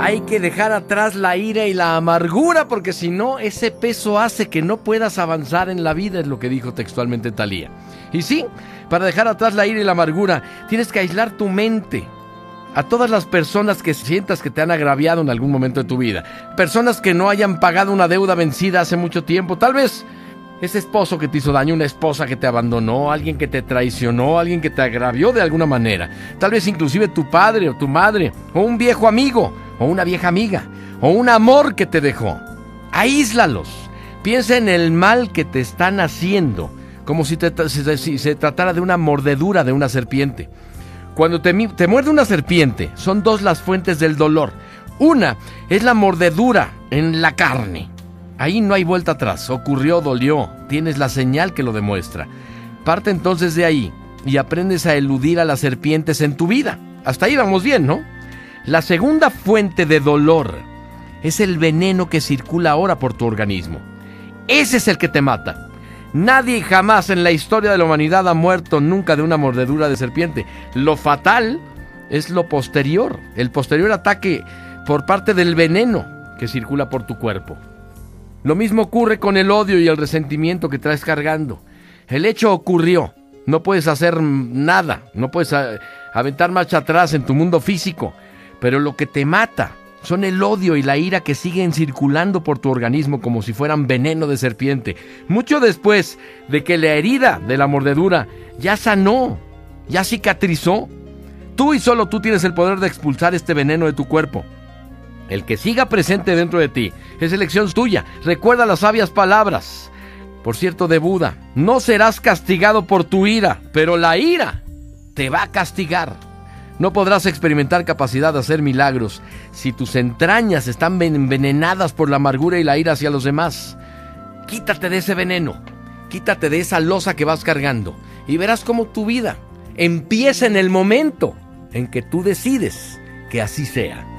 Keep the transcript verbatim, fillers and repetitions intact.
Hay que dejar atrás la ira y la amargura, porque si no, ese peso hace que no puedas avanzar en la vida, es lo que dijo textualmente Thalía. Y sí, para dejar atrás la ira y la amargura, tienes que aislar tu mente a todas las personas que sientas que te han agraviado en algún momento de tu vida. Personas que no hayan pagado una deuda vencida hace mucho tiempo, tal vez ese esposo que te hizo daño, una esposa que te abandonó, alguien que te traicionó, alguien que te agravió de alguna manera. Tal vez inclusive tu padre o tu madre, o un viejo amigo, o una vieja amiga, o un amor que te dejó. Aíslalos. Piensa en el mal que te están haciendo, como si, te, si, si se tratara de una mordedura de una serpiente. Cuando te, te muerde una serpiente, son dos las fuentes del dolor. Una es la mordedura en la carne. Ahí no hay vuelta atrás. Ocurrió, dolió. Tienes la señal que lo demuestra. Parte entonces de ahí y aprendes a eludir a las serpientes en tu vida. Hasta ahí vamos bien, ¿no? La segunda fuente de dolor es el veneno que circula ahora por tu organismo. Ese es el que te mata. Nadie jamás en la historia de la humanidad ha muerto nunca de una mordedura de serpiente. Lo fatal es lo posterior, el posterior ataque por parte del veneno que circula por tu cuerpo. Lo mismo ocurre con el odio y el resentimiento que traes cargando. El hecho ocurrió, no puedes hacer nada, no puedes aventar marcha atrás en tu mundo físico, pero lo que te mata son el odio y la ira que siguen circulando por tu organismo como si fueran veneno de serpiente. Mucho después de que la herida de la mordedura ya sanó, ya cicatrizó. Tú y solo tú tienes el poder de expulsar este veneno de tu cuerpo. El que siga presente dentro de ti es elección tuya. Recuerda las sabias palabras, por cierto, de Buda. No serás castigado por tu ira, pero la ira te va a castigar. No podrás experimentar capacidad de hacer milagros si tus entrañas están envenenadas por la amargura y la ira hacia los demás. Quítate de ese veneno, quítate de esa losa que vas cargando y verás cómo tu vida empieza en el momento en que tú decides que así sea.